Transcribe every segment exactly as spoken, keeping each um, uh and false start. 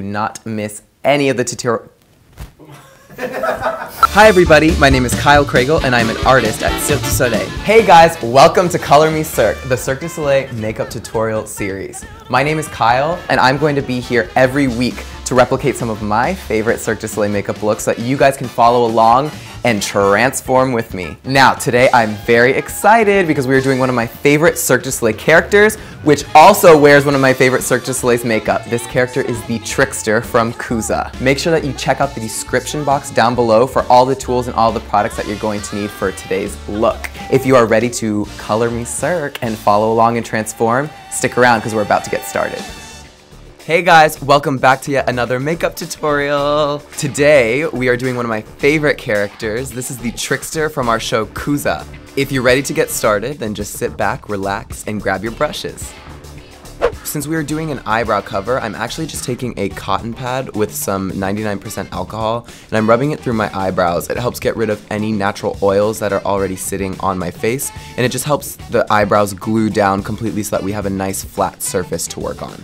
do not miss any of the tutorial. Hi everybody, my name is Kyle Cragle and I'm an artist at Cirque du Soleil. Hey guys, welcome to Color Me Cirque, the Cirque du Soleil makeup tutorial series. My name is Kyle and I'm going to be here every week to replicate some of my favorite Cirque du Soleil makeup looks so that you guys can follow along and transform with me. Now today I'm very excited because we are doing one of my favorite Cirque du Soleil characters, which also wears one of my favorite Cirque du Soleil's makeup. This character is the Trickster from Kooza. Make sure that you check out the description box down below for all the tools and all the products that you're going to need for today's look. If you are ready to color me Cirque and follow along and transform, stick around because we're about to get started. Hey guys, welcome back to yet another makeup tutorial. Today, we are doing one of my favorite characters. This is the Trickster from our show, Kooza. If you're ready to get started, then just sit back, relax, and grab your brushes. Since we are doing an eyebrow cover, I'm actually just taking a cotton pad with some ninety-nine percent alcohol, and I'm rubbing it through my eyebrows. It helps get rid of any natural oils that are already sitting on my face, and it just helps the eyebrows glue down completely so that we have a nice flat surface to work on.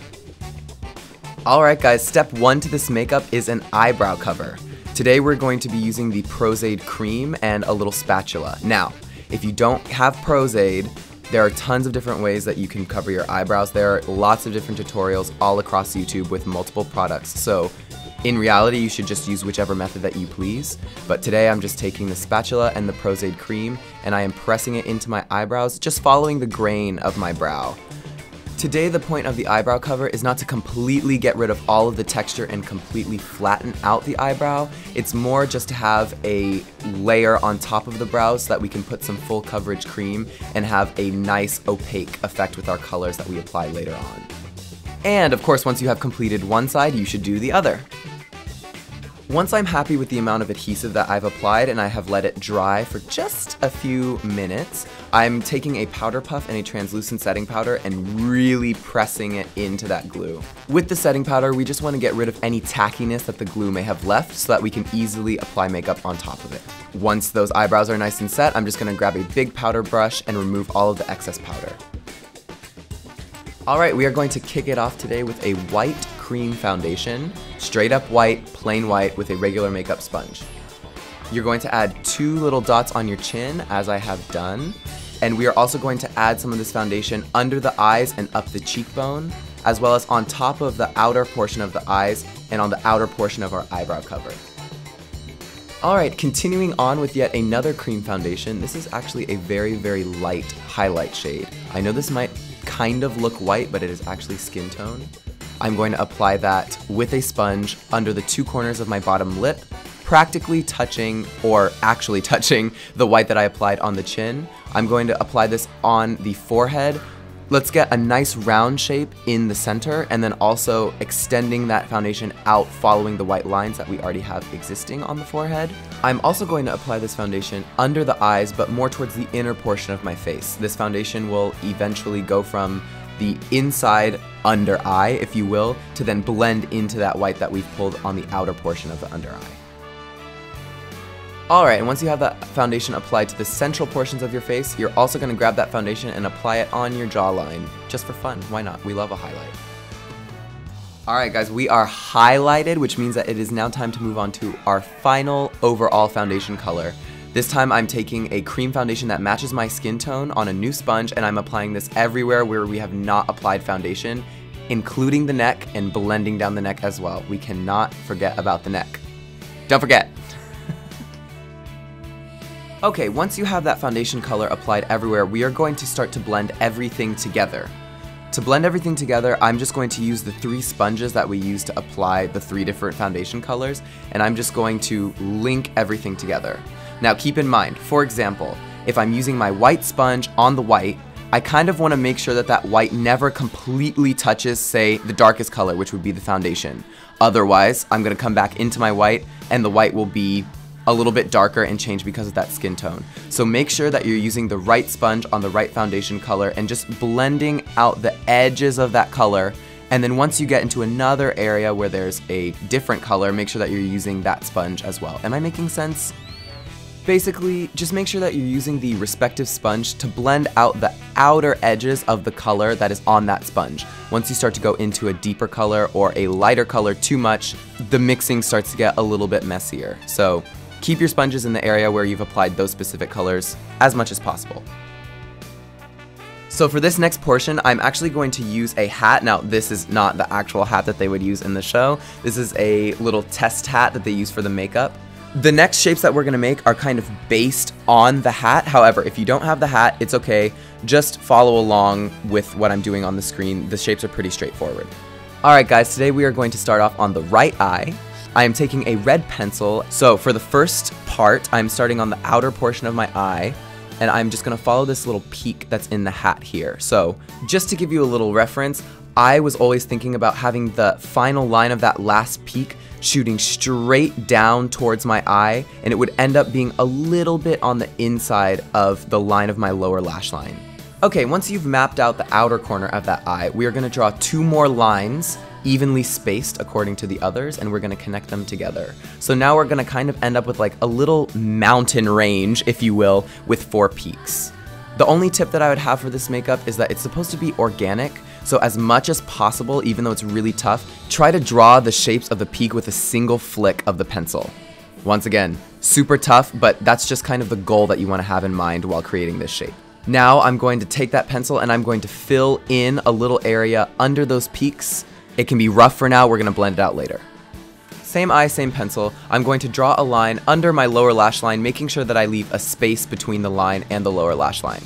Alright guys, step one to this makeup is an eyebrow cover. Today we're going to be using the Pros-Aid cream and a little spatula. Now, if you don't have Pros-Aid, there are tons of different ways that you can cover your eyebrows. There are lots of different tutorials all across YouTube with multiple products. So, in reality, you should just use whichever method that you please. But today I'm just taking the spatula and the Pros-Aid cream and I am pressing it into my eyebrows, just following the grain of my brow. Today, the point of the eyebrow cover is not to completely get rid of all of the texture and completely flatten out the eyebrow. It's more just to have a layer on top of the brow so that we can put some full coverage cream and have a nice opaque effect with our colors that we apply later on. And of course, once you have completed one side, you should do the other. Once I'm happy with the amount of adhesive that I've applied and I have let it dry for just a few minutes, I'm taking a powder puff and a translucent setting powder and really pressing it into that glue. With the setting powder, we just want to get rid of any tackiness that the glue may have left so that we can easily apply makeup on top of it. Once those eyebrows are nice and set, I'm just going to grab a big powder brush and remove all of the excess powder. Alright, we are going to kick it off today with a white cream foundation, straight up white, plain white with a regular makeup sponge. You're going to add two little dots on your chin, as I have done, and we are also going to add some of this foundation under the eyes and up the cheekbone, as well as on top of the outer portion of the eyes and on the outer portion of our eyebrow cover. Alright, continuing on with yet another cream foundation, this is actually a very, very light highlight shade. I know this might kind of look white, but it is actually skin tone. I'm going to apply that with a sponge under the two corners of my bottom lip, practically touching, or actually touching, the white that I applied on the chin. I'm going to apply this on the forehead. Let's get a nice round shape in the center, and then also extending that foundation out following the white lines that we already have existing on the forehead. I'm also going to apply this foundation under the eyes, but more towards the inner portion of my face. This foundation will eventually go from the inside under eye, if you will, to then blend into that white that we've pulled on the outer portion of the under eye. Alright, and once you have that foundation applied to the central portions of your face, you're also going to grab that foundation and apply it on your jawline, just for fun. Why not? We love a highlight. Alright guys, we are highlighted, which means that it is now time to move on to our final overall foundation color. This time I'm taking a cream foundation that matches my skin tone on a new sponge and I'm applying this everywhere where we have not applied foundation, including the neck and blending down the neck as well. We cannot forget about the neck. Don't forget! Okay, once you have that foundation color applied everywhere, we are going to start to blend everything together. To blend everything together, I'm just going to use the three sponges that we use to apply the three different foundation colors, and I'm just going to link everything together. Now keep in mind, for example, if I'm using my white sponge on the white, I kind of want to make sure that that white never completely touches, say, the darkest color, which would be the foundation. Otherwise, I'm going to come back into my white, and the white will be a little bit darker and change because of that skin tone. So make sure that you're using the right sponge on the right foundation color and just blending out the edges of that color. And then once you get into another area where there's a different color, make sure that you're using that sponge as well. Am I making sense? Basically, just make sure that you're using the respective sponge to blend out the outer edges of the color that is on that sponge. Once you start to go into a deeper color or a lighter color too much, the mixing starts to get a little bit messier. So keep your sponges in the area where you've applied those specific colors as much as possible. So for this next portion, I'm actually going to use a hat. Now, this is not the actual hat that they would use in the show. This is a little test hat that they use for the makeup. The next shapes that we're gonna make are kind of based on the hat. However, if you don't have the hat, it's okay. Just follow along with what I'm doing on the screen. The shapes are pretty straightforward. All right, guys, today we are going to start off on the right eye. I am taking a red pencil. So for the first part, I'm starting on the outer portion of my eye, and I'm just gonna follow this little peak that's in the hat here. So just to give you a little reference, I was always thinking about having the final line of that last peak shooting straight down towards my eye, and it would end up being a little bit on the inside of the line of my lower lash line. Okay, once you've mapped out the outer corner of that eye, we are gonna draw two more lines evenly spaced according to the others, and we're gonna connect them together. So now we're gonna kind of end up with like a little mountain range, if you will, with four peaks. The only tip that I would have for this makeup is that it's supposed to be organic, so as much as possible, even though it's really tough, try to draw the shapes of the peak with a single flick of the pencil. Once again, super tough, but that's just kind of the goal that you wanna have in mind while creating this shape. Now I'm going to take that pencil and I'm going to fill in a little area under those peaks. It can be rough for now, we're gonna blend it out later. Same eye, same pencil. I'm going to draw a line under my lower lash line, making sure that I leave a space between the line and the lower lash line.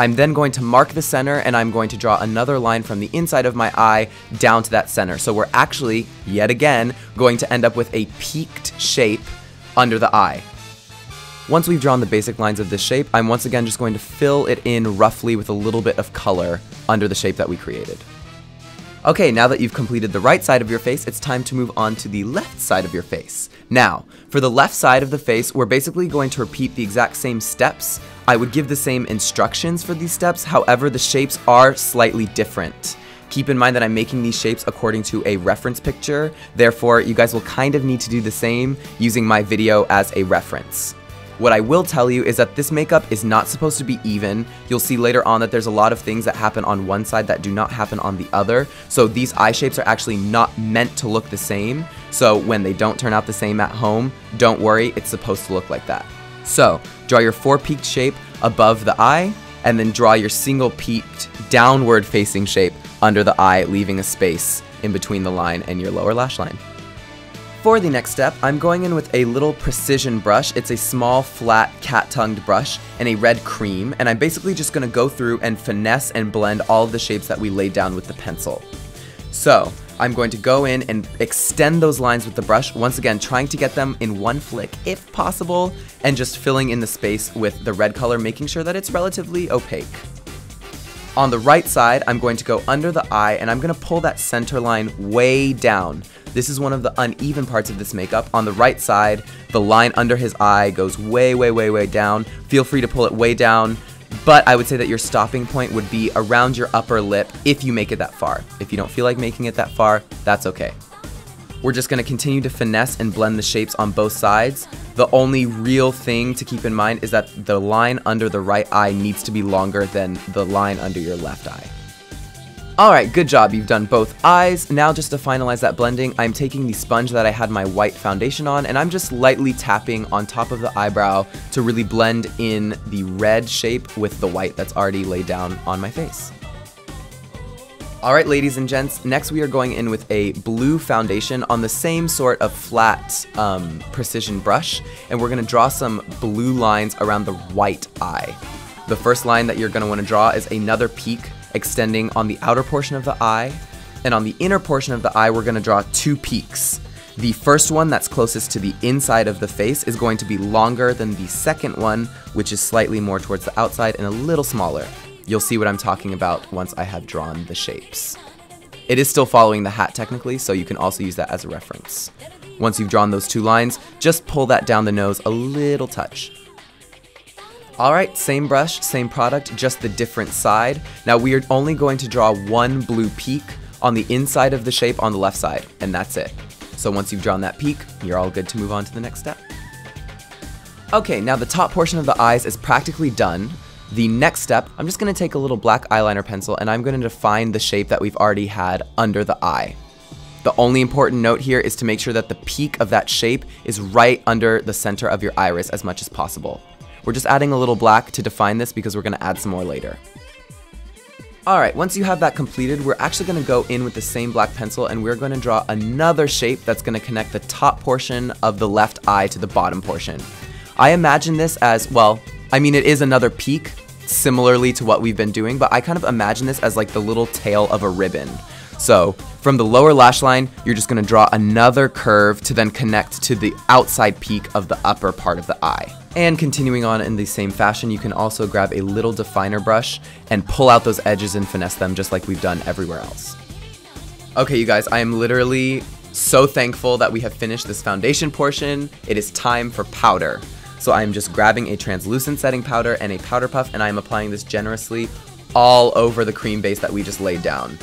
I'm then going to mark the center, and I'm going to draw another line from the inside of my eye down to that center. So we're actually, yet again, going to end up with a peaked shape under the eye. Once we've drawn the basic lines of this shape, I'm once again just going to fill it in roughly with a little bit of color under the shape that we created. Okay, now that you've completed the right side of your face, it's time to move on to the left side of your face. Now, for the left side of the face, we're basically going to repeat the exact same steps. I would give the same instructions for these steps, however, the shapes are slightly different. Keep in mind that I'm making these shapes according to a reference picture, therefore you guys will kind of need to do the same using my video as a reference. What I will tell you is that this makeup is not supposed to be even. You'll see later on that there's a lot of things that happen on one side that do not happen on the other. So these eye shapes are actually not meant to look the same. So when they don't turn out the same at home, don't worry, it's supposed to look like that. So draw your four peaked shape above the eye, and then draw your single peaked downward facing shape under the eye, leaving a space in between the line and your lower lash line. For the next step, I'm going in with a little precision brush. It's a small, flat, cat-tongued brush and a red cream, and I'm basically just gonna go through and finesse and blend all of the shapes that we laid down with the pencil. So, I'm going to go in and extend those lines with the brush, once again trying to get them in one flick, if possible, and just filling in the space with the red color, making sure that it's relatively opaque. On the right side, I'm going to go under the eye, and I'm gonna pull that center line way down. This is one of the uneven parts of this makeup. On the right side, the line under his eye goes way, way, way, way down. Feel free to pull it way down, but I would say that your stopping point would be around your upper lip if you make it that far. If you don't feel like making it that far, that's okay. We're just gonna continue to finesse and blend the shapes on both sides. The only real thing to keep in mind is that the line under the right eye needs to be longer than the line under your left eye. All right, good job, you've done both eyes. Now just to finalize that blending, I'm taking the sponge that I had my white foundation on, and I'm just lightly tapping on top of the eyebrow to really blend in the red shape with the white that's already laid down on my face. All right, ladies and gents, next we are going in with a blue foundation on the same sort of flat um, precision brush, and we're gonna draw some blue lines around the white eye. The first line that you're gonna wanna draw is another peak extending on the outer portion of the eye, and on the inner portion of the eye we're going to draw two peaks. The first one that's closest to the inside of the face is going to be longer than the second one, which is slightly more towards the outside and a little smaller. You'll see what I'm talking about once I have drawn the shapes. It is still following the hat technically, so you can also use that as a reference. Once you've drawn those two lines, just pull that down the nose a little touch. All right, same brush, same product, just the different side. Now we are only going to draw one blue peak on the inside of the shape on the left side, and that's it. So once you've drawn that peak, you're all good to move on to the next step. Okay, now the top portion of the eyes is practically done. the next step, I'm just gonna take a little black eyeliner pencil and I'm gonna define the shape that we've already had under the eye. The only important note here is to make sure that the peak of that shape is right under the center of your iris as much as possible. We're just adding a little black to define this because we're gonna add some more later. Alright, once you have that completed, we're actually going to go in with the same black pencil and we're going to draw another shape that's going to connect the top portion of the left eye to the bottom portion. I imagine this as, well, I mean it is another peak, similarly to what we've been doing, but I kind of imagine this as like the little tail of a ribbon. So, from the lower lash line, you're just going to draw another curve to then connect to the outside peak of the upper part of the eye. And continuing on in the same fashion, you can also grab a little definer brush and pull out those edges and finesse them just like we've done everywhere else. Okay, you guys, I am literally so thankful that we have finished this foundation portion. It is time for powder. So I'm just grabbing a translucent setting powder and a powder puff, and I'm applying this generously all over the cream base that we just laid down.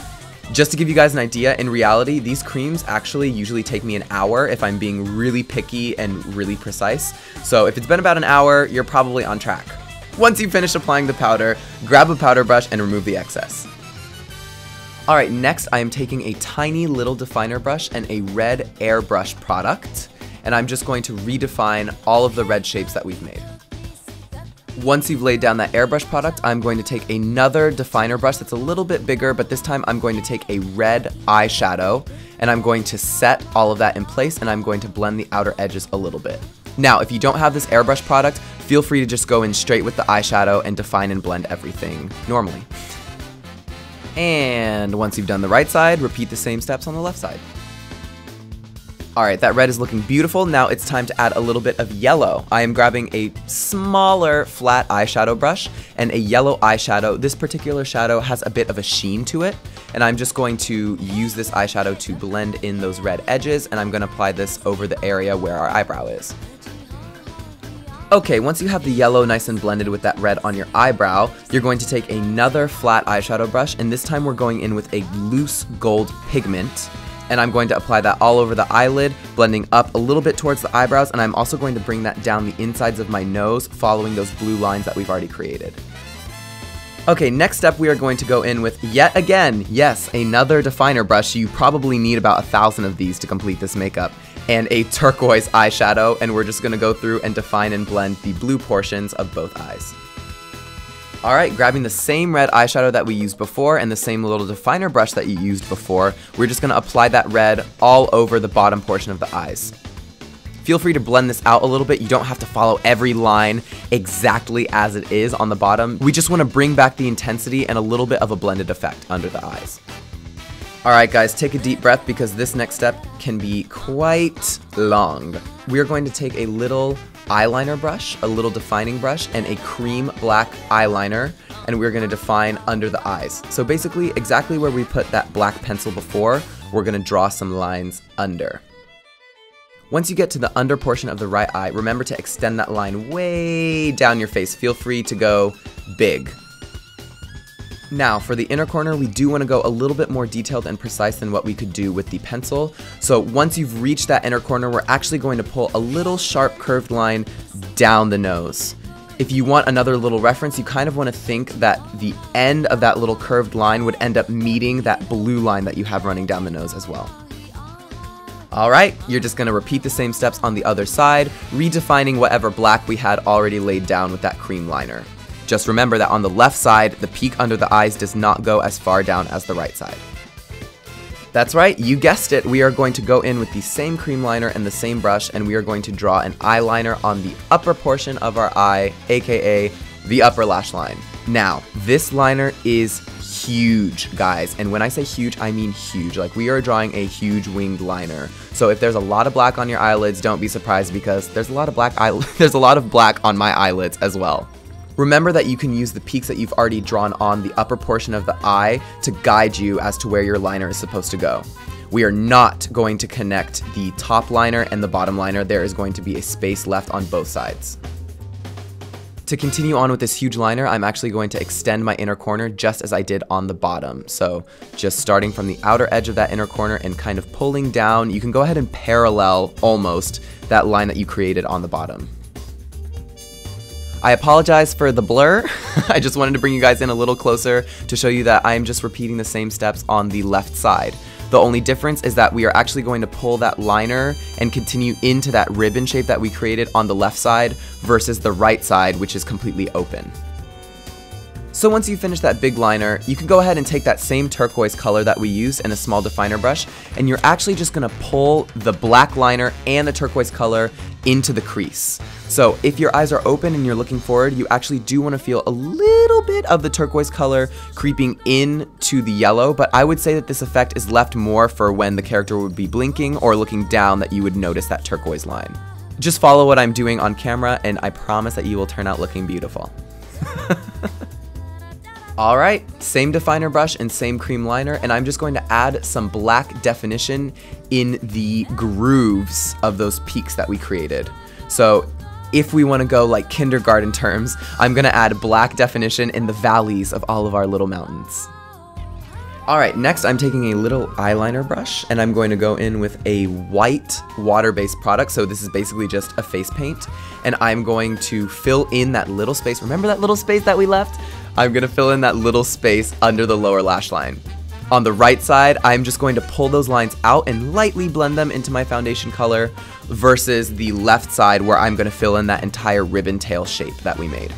Just to give you guys an idea, in reality, these creams actually usually take me an hour if I'm being really picky and really precise. So if it's been about an hour, you're probably on track. Once you've finished applying the powder, grab a powder brush and remove the excess. Alright, next I am taking a tiny little definer brush and a red airbrush product, and I'm just going to redefine all of the red shapes that we've made. Once you've laid down that airbrush product, I'm going to take another definer brush that's a little bit bigger, but this time I'm going to take a red eyeshadow and I'm going to set all of that in place and I'm going to blend the outer edges a little bit. Now, if you don't have this airbrush product, feel free to just go in straight with the eyeshadow and define and blend everything normally. And once you've done the right side, repeat the same steps on the left side. Alright, that red is looking beautiful. Now it's time to add a little bit of yellow. I am grabbing a smaller flat eyeshadow brush and a yellow eyeshadow. This particular shadow has a bit of a sheen to it, and I'm just going to use this eyeshadow to blend in those red edges, and I'm going to apply this over the area where our eyebrow is. Okay, once you have the yellow nice and blended with that red on your eyebrow, you're going to take another flat eyeshadow brush, and this time we're going in with a loose gold pigment. And I'm going to apply that all over the eyelid, blending up a little bit towards the eyebrows, and I'm also going to bring that down the insides of my nose, following those blue lines that we've already created. Okay, next up we are going to go in with, yet again, yes, another definer brush. You probably need about a thousand of these to complete this makeup, and a turquoise eyeshadow, and we're just going to go through and define and blend the blue portions of both eyes. Alright, grabbing the same red eyeshadow that we used before and the same little definer brush that you used before, we're just going to apply that red all over the bottom portion of the eyes. Feel free to blend this out a little bit. You don't have to follow every line exactly as it is on the bottom. We just want to bring back the intensity and a little bit of a blended effect under the eyes. Alright guys, take a deep breath because this next step can be quite long. We're going to take a little eyeliner brush, a little defining brush, and a cream black eyeliner, and we're going to define under the eyes. So basically, exactly where we put that black pencil before, we're going to draw some lines under. Once you get to the under portion of the right eye, remember to extend that line way down your face. Feel free to go big. Now, for the inner corner, we do want to go a little bit more detailed and precise than what we could do with the pencil. So once you've reached that inner corner, we're actually going to pull a little sharp curved line down the nose. If you want another little reference, you kind of want to think that the end of that little curved line would end up meeting that blue line that you have running down the nose as well. Alright, you're just going to repeat the same steps on the other side, redefining whatever black we had already laid down with that cream liner. Just remember that on the left side, the peak under the eyes does not go as far down as the right side. That's right, you guessed it, we are going to go in with the same cream liner and the same brush, and we are going to draw an eyeliner on the upper portion of our eye, aka the upper lash line. Now, this liner is huge, guys, and when I say huge, I mean huge. Like, we are drawing a huge winged liner. So if there's a lot of black on your eyelids, don't be surprised because there's a lot of black there's a lot of black on my eyelids as well. Remember that you can use the peaks that you've already drawn on the upper portion of the eye to guide you as to where your liner is supposed to go. We are not going to connect the top liner and the bottom liner. There is going to be a space left on both sides. To continue on with this huge liner, I'm actually going to extend my inner corner just as I did on the bottom. So just starting from the outer edge of that inner corner and kind of pulling down, you can go ahead and parallel almost that line that you created on the bottom. I apologize for the blur. I just wanted to bring you guys in a little closer to show you that I'm just repeating the same steps on the left side. The only difference is that we are actually going to pull that liner and continue into that ribbon shape that we created on the left side versus the right side, which is completely open. So once you finish that big liner, you can go ahead and take that same turquoise color that we used and a small definer brush, and you're actually just gonna pull the black liner and the turquoise color into the crease. So if your eyes are open and you're looking forward, you actually do wanna feel a little bit of the turquoise color creeping into the yellow, but I would say that this effect is left more for when the character would be blinking or looking down, that you would notice that turquoise line. Just follow what I'm doing on camera and I promise that you will turn out looking beautiful. All right, same definer brush and same cream liner, and I'm just going to add some black definition in the grooves of those peaks that we created. So if we want to go like kindergarten terms, I'm going to add black definition in the valleys of all of our little mountains. All right, next I'm taking a little eyeliner brush and I'm going to go in with a white water-based product. So this is basically just a face paint, and I'm going to fill in that little space. Remember that little space that we left? I'm gonna fill in that little space under the lower lash line. On the right side, I'm just going to pull those lines out and lightly blend them into my foundation color versus the left side where I'm gonna fill in that entire ribbon tail shape that we made.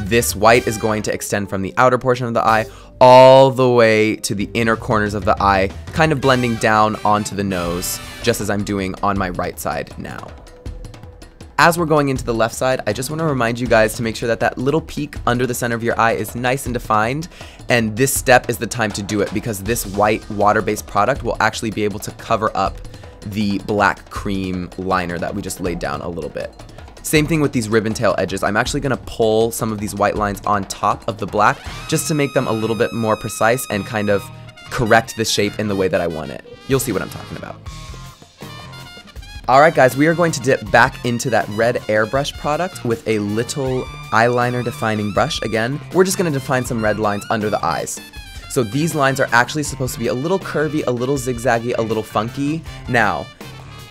This white is going to extend from the outer portion of the eye all the way to the inner corners of the eye, kind of blending down onto the nose, just as I'm doing on my right side now. As we're going into the left side, I just want to remind you guys to make sure that that little peak under the center of your eye is nice and defined, and this step is the time to do it because this white water-based product will actually be able to cover up the black cream liner that we just laid down a little bit. Same thing with these ribbon tail edges. I'm actually gonna pull some of these white lines on top of the black just to make them a little bit more precise and kind of correct the shape in the way that I want it. You'll see what I'm talking about. All right guys, we are going to dip back into that red airbrush product with a little eyeliner defining brush again. We're just gonna define some red lines under the eyes. So these lines are actually supposed to be a little curvy, a little zigzaggy, a little funky. Now,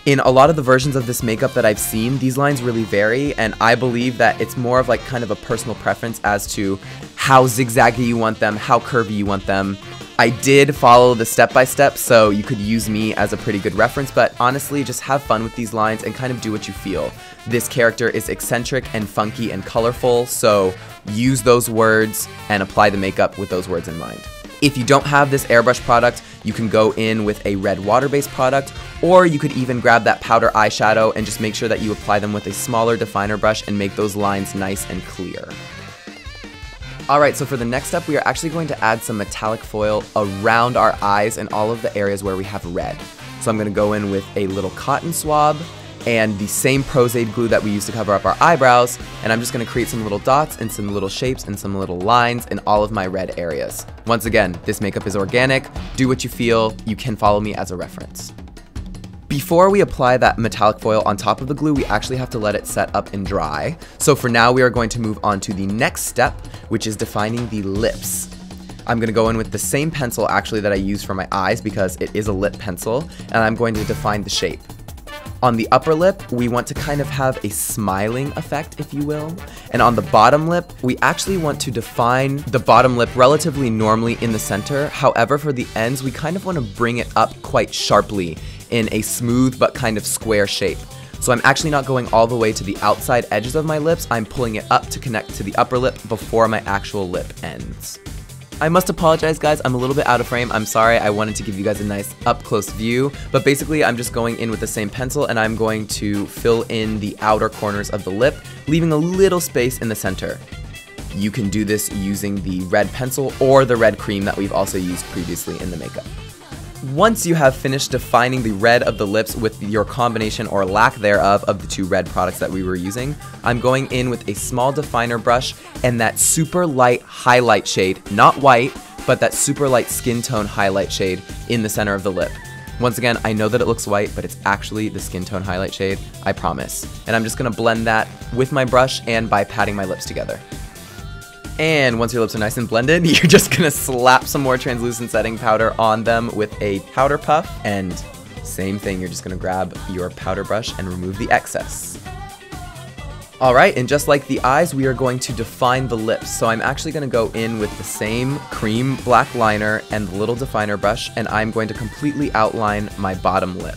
in a lot of the versions of this makeup that I've seen, these lines really vary, and I believe that it's more of like kind of a personal preference as to how zigzaggy you want them, how curvy you want them. I did follow the step-by-step, so you could use me as a pretty good reference, but honestly, just have fun with these lines and kind of do what you feel. This character is eccentric and funky and colorful, so use those words and apply the makeup with those words in mind. If you don't have this airbrush product, you can go in with a red water-based product, or you could even grab that powder eyeshadow and just make sure that you apply them with a smaller definer brush and make those lines nice and clear. All right, so for the next step, we are actually going to add some metallic foil around our eyes and all of the areas where we have red. So I'm gonna go in with a little cotton swab and the same Pros-Aid glue that we used to cover up our eyebrows, and I'm just gonna create some little dots and some little shapes and some little lines in all of my red areas. Once again, this makeup is organic. Do what you feel. You can follow me as a reference. Before we apply that metallic foil on top of the glue, we actually have to let it set up and dry. So for now, we are going to move on to the next step, which is defining the lips. I'm gonna go in with the same pencil actually that I use for my eyes because it is a lip pencil, and I'm going to define the shape. On the upper lip, we want to kind of have a smiling effect, if you will. And on the bottom lip, we actually want to define the bottom lip relatively normally in the center. However, for the ends, we kind of want to bring it up quite sharply in a smooth but kind of square shape. So I'm actually not going all the way to the outside edges of my lips. I'm pulling it up to connect to the upper lip before my actual lip ends. I must apologize guys, I'm a little bit out of frame, I'm sorry, I wanted to give you guys a nice up-close view, but basically I'm just going in with the same pencil and I'm going to fill in the outer corners of the lip, leaving a little space in the center. You can do this using the red pencil or the red cream that we've also used previously in the makeup. Once you have finished defining the red of the lips with your combination or lack thereof of the two red products that we were using, I'm going in with a small definer brush and that super light highlight shade, not white, but that super light skin tone highlight shade in the center of the lip. Once again, I know that it looks white, but it's actually the skin tone highlight shade, I promise. And I'm just gonna blend that with my brush and by patting my lips together. And once your lips are nice and blended, you're just gonna slap some more translucent setting powder on them with a powder puff. And same thing, you're just gonna grab your powder brush and remove the excess. Alright, and just like the eyes, we are going to define the lips. So I'm actually going to go in with the same cream black liner and the little definer brush, and I'm going to completely outline my bottom lip.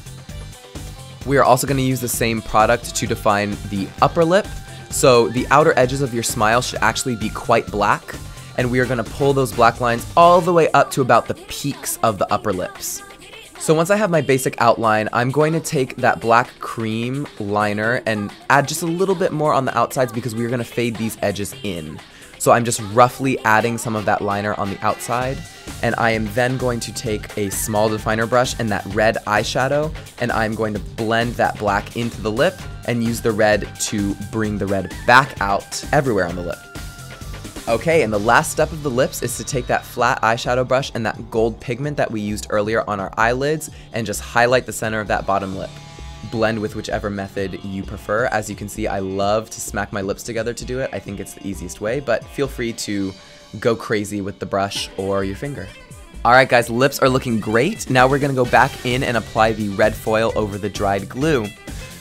We are also going to use the same product to define the upper lip. So the outer edges of your smile should actually be quite black, and we are going to pull those black lines all the way up to about the peaks of the upper lips. So once I have my basic outline, I'm going to take that black cream liner and add just a little bit more on the outsides because we are going to fade these edges in. So I'm just roughly adding some of that liner on the outside, and I am then going to take a small definer brush and that red eyeshadow, and I'm going to blend that black into the lip and use the red to bring the red back out everywhere on the lip. Okay, and the last step of the lips is to take that flat eyeshadow brush and that gold pigment that we used earlier on our eyelids and just highlight the center of that bottom lip. Blend with whichever method you prefer. As you can see, I love to smack my lips together to do it. I think it's the easiest way, but feel free to go crazy with the brush or your finger. All right guys, lips are looking great. Now we're gonna go back in and apply the red foil over the dried glue.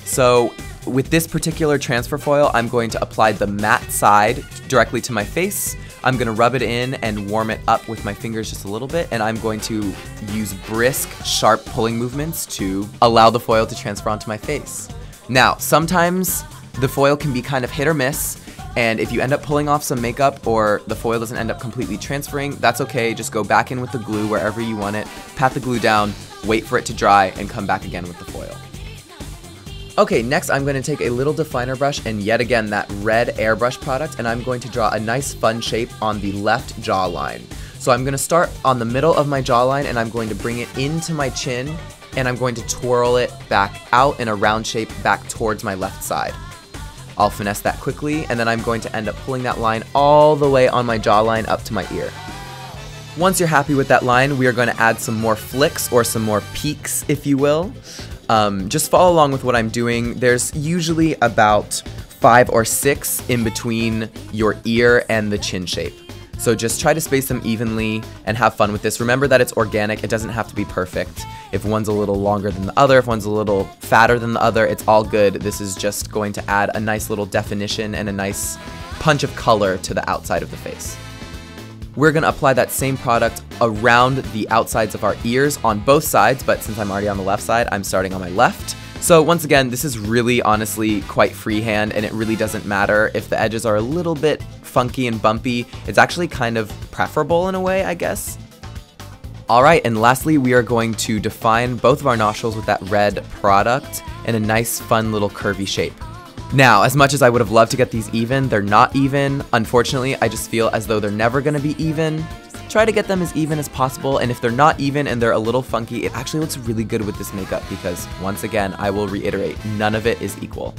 So, with this particular transfer foil, I'm going to apply the matte side directly to my face. I'm going to rub it in and warm it up with my fingers just a little bit, and I'm going to use brisk, sharp pulling movements to allow the foil to transfer onto my face. Now, sometimes the foil can be kind of hit or miss, and if you end up pulling off some makeup or the foil doesn't end up completely transferring, that's okay. Just go back in with the glue wherever you want it, pat the glue down, wait for it to dry, and come back again with the foil. Okay, next I'm going to take a little definer brush and yet again that red airbrush product, and I'm going to draw a nice fun shape on the left jawline. So I'm going to start on the middle of my jawline and I'm going to bring it into my chin and I'm going to twirl it back out in a round shape back towards my left side. I'll finesse that quickly and then I'm going to end up pulling that line all the way on my jawline up to my ear. Once you're happy with that line, we are going to add some more flicks or some more peaks, if you will. Um, just follow along with what I'm doing. There's usually about five or six in between your ear and the chin shape. So just try to space them evenly and have fun with this. Remember that it's organic, it doesn't have to be perfect. If one's a little longer than the other, if one's a little fatter than the other, it's all good. This is just going to add a nice little definition and a nice punch of color to the outside of the face. We're going to apply that same product around the outsides of our ears on both sides, but since I'm already on the left side, I'm starting on my left. So once again, this is really honestly quite freehand, and it really doesn't matter if the edges are a little bit funky and bumpy. It's actually kind of preferable in a way, I guess. All right, and lastly, we are going to define both of our nostrils with that red product in a nice, fun little curvy shape. Now, as much as I would have loved to get these even, they're not even. Unfortunately, I just feel as though they're never going to be even. Try to get them as even as possible, and if they're not even and they're a little funky, it actually looks really good with this makeup because, once again, I will reiterate, none of it is equal.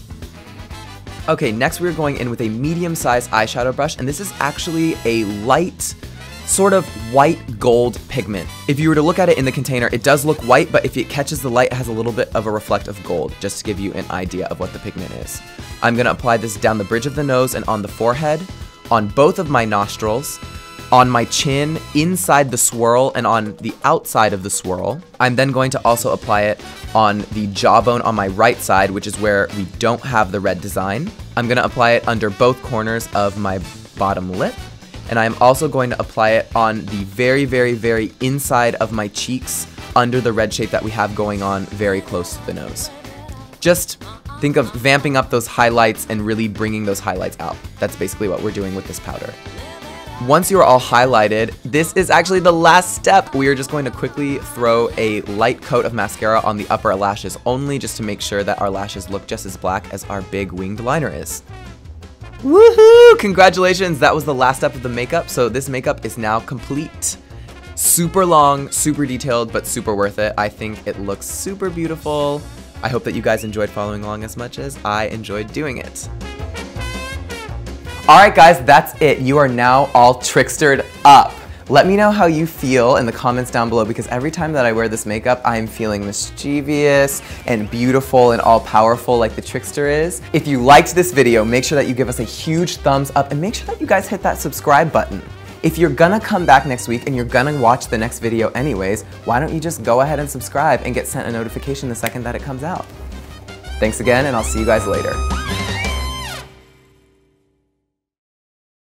Okay, next we're going in with a medium-sized eyeshadow brush, and this is actually a light, sort of white gold pigment. If you were to look at it in the container, it does look white, but if it catches the light, it has a little bit of a reflect of gold, just to give you an idea of what the pigment is. I'm going to apply this down the bridge of the nose and on the forehead, on both of my nostrils, on my chin, inside the swirl, and on the outside of the swirl. I'm then going to also apply it on the jawbone on my right side, which is where we don't have the red design. I'm going to apply it under both corners of my bottom lip, and I'm also going to apply it on the very, very, very inside of my cheeks under the red shape that we have going on very close to the nose. Just think of vamping up those highlights and really bringing those highlights out. That's basically what we're doing with this powder. Once you're all highlighted, this is actually the last step. We are just going to quickly throw a light coat of mascara on the upper lashes only, just to make sure that our lashes look just as black as our big winged liner is. Woohoo! Congratulations! That was the last step of the makeup, so this makeup is now complete. Super long, super detailed, but super worth it. I think it looks super beautiful. I hope that you guys enjoyed following along as much as I enjoyed doing it. Alright guys, that's it. You are now all trickstered up. Let me know how you feel in the comments down below, because every time that I wear this makeup, I'm feeling mischievous and beautiful and all-powerful like the trickster is. If you liked this video, make sure that you give us a huge thumbs up and make sure that you guys hit that subscribe button. If you're gonna come back next week and you're gonna watch the next video anyways, why don't you just go ahead and subscribe and get sent a notification the second that it comes out. Thanks again, and I'll see you guys later.